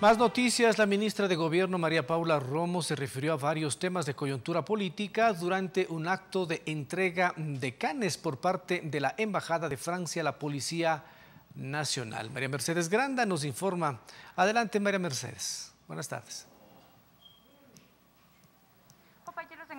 Más noticias, la ministra de Gobierno María Paula Romo se refirió a varios temas de coyuntura política durante un acto de entrega de canes por parte de la Embajada de Francia a la Policía Nacional. María Mercedes Granda nos informa. Adelante, María Mercedes. Buenas tardes.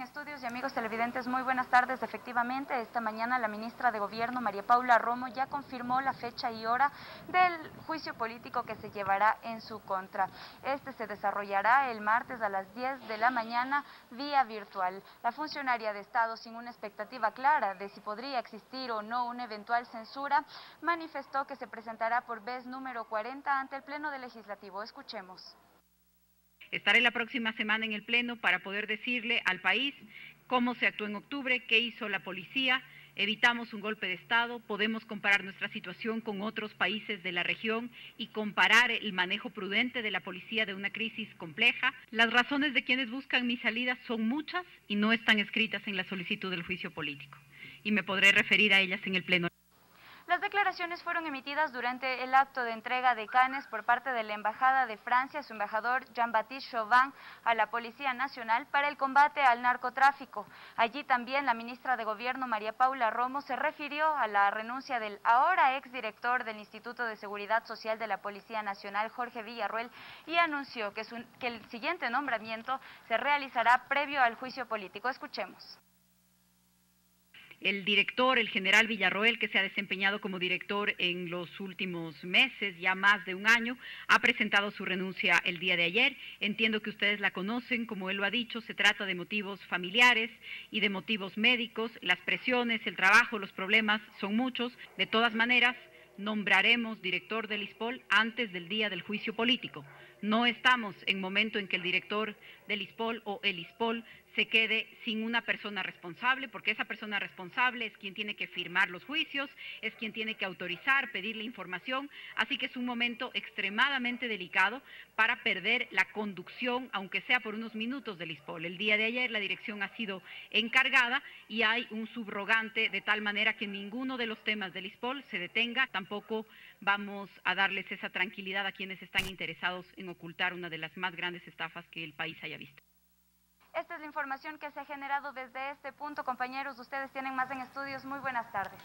Estudios y amigos televidentes, muy buenas tardes. Efectivamente, esta mañana la ministra de Gobierno, María Paula Romo, ya confirmó la fecha y hora del juicio político que se llevará en su contra. Este se desarrollará el martes a las 10 de la mañana vía virtual. La funcionaria de Estado, sin una expectativa clara de si podría existir o no una eventual censura, manifestó que se presentará por vez número 40 ante el Pleno del Legislativo. Escuchemos. Estaré la próxima semana en el Pleno para poder decirle al país cómo se actuó en octubre, qué hizo la policía, evitamos un golpe de Estado, podemos comparar nuestra situación con otros países de la región y comparar el manejo prudente de la policía de una crisis compleja. Las razones de quienes buscan mi salida son muchas y no están escritas en la solicitud del juicio político, y me podré referir a ellas en el Pleno. Las declaraciones fueron emitidas durante el acto de entrega de canes por parte de la Embajada de Francia, su embajador Jean-Baptiste Chauvin, a la Policía Nacional para el combate al narcotráfico. Allí también la ministra de Gobierno, María Paula Romo, se refirió a la renuncia del ahora exdirector del Instituto de Seguridad Social de la Policía Nacional, Jorge Villarroel, y anunció que el siguiente nombramiento se realizará previo al juicio político. Escuchemos. El director, el general Villarroel, que se ha desempeñado como director en los últimos meses, ya más de un año, ha presentado su renuncia el día de ayer. Entiendo que ustedes la conocen, como él lo ha dicho, se trata de motivos familiares y de motivos médicos. Las presiones, el trabajo, los problemas son muchos. De todas maneras, nombraremos director del ISPOL antes del día del juicio político. No estamos en momento en que el director del ISPOL o el ISPOL se quede sin una persona responsable, porque esa persona responsable es quien tiene que firmar los juicios, es quien tiene que autorizar, pedirle información, así que es un momento extremadamente delicado para perder la conducción, aunque sea por unos minutos, del ISPOL. El día de ayer la dirección ha sido encargada y hay un subrogante de tal manera que ninguno de los temas del ISPOL se detenga, tampoco vamos a darles esa tranquilidad a quienes están interesados en ocultar una de las más grandes estafas que el país haya visto. Esta es la información que se ha generado desde este punto. Compañeros, ustedes tienen más en estudios. Muy buenas tardes.